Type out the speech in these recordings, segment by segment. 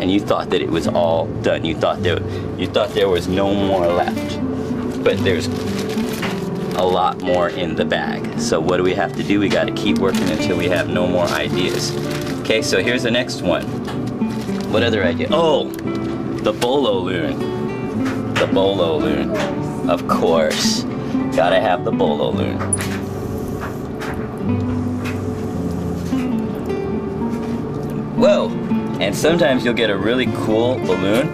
and you thought that it was all done. You thought there was no more left, but there's a lot more in the bag. So what do we have to do? We got to keep working until we have no more ideas. Okay, so here's the next one. What other idea? Oh, the bolo loon. The bolo loon. Of course. Gotta have the bolo loon. Whoa! And sometimes you'll get a really cool balloon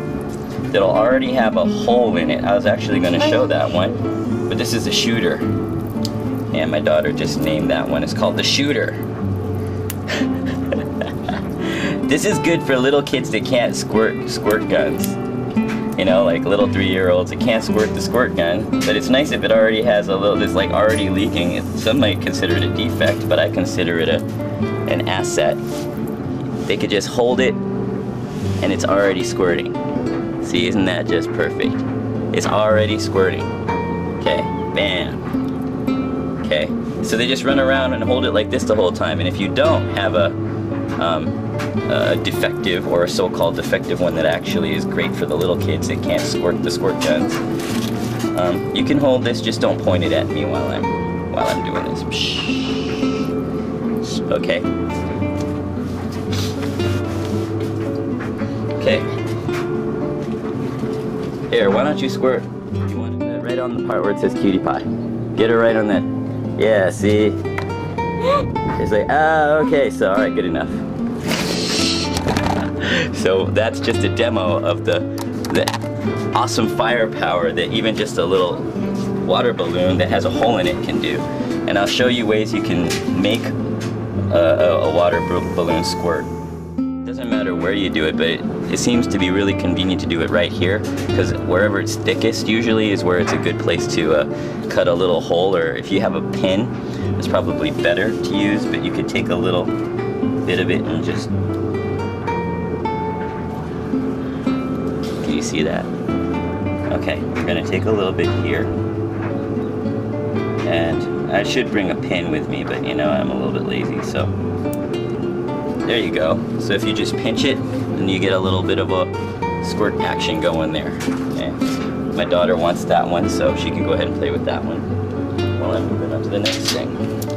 that'll already have a hole in it. I was actually going to show that one, but this is the Shooter. And my daughter just named that one. It's called the Shooter. This is good for little kids that can't squirt guns. You know, like little 3-year-olds that can't squirt the squirt gun. But it's nice if it already has a little, it's like already leaking. Some might consider it a defect, but I consider it an asset. They could just hold it and it's already squirting. See, isn't that just perfect? It's already squirting. Okay, bam. Okay, so they just run around and hold it like this the whole time, and if you don't have a defective or a so-called defective one that actually is great for the little kids that can't squirt the squirt guns, you can hold this, just don't point it at me while I'm doing this. Psh. Okay. Okay. Here, why don't you squirt? You want it right on the part where it says cutie pie. Get it right on that. Yeah, see? It's like, ah, okay, so alright, good enough. So that's just a demo of the awesome firepower that even just a little water balloon that has a hole in it can do. And I'll show you ways you can make a water balloon squirt. Doesn't matter where you do it, but it seems to be really convenient to do it right here, because wherever it's thickest usually is where it's a good place to cut a little hole, or if you have a pin, it's probably better to use, but you could take a little bit of it and just... Can you see that? Okay, we're going to take a little bit here, and I should bring a pin with me, but you know, I'm a little bit lazy, so... There you go. So if you just pinch it, and you get a little bit of a squirt action going there. Okay. My daughter wants that one, so she can go ahead and play with that one while I'm moving on to the next thing.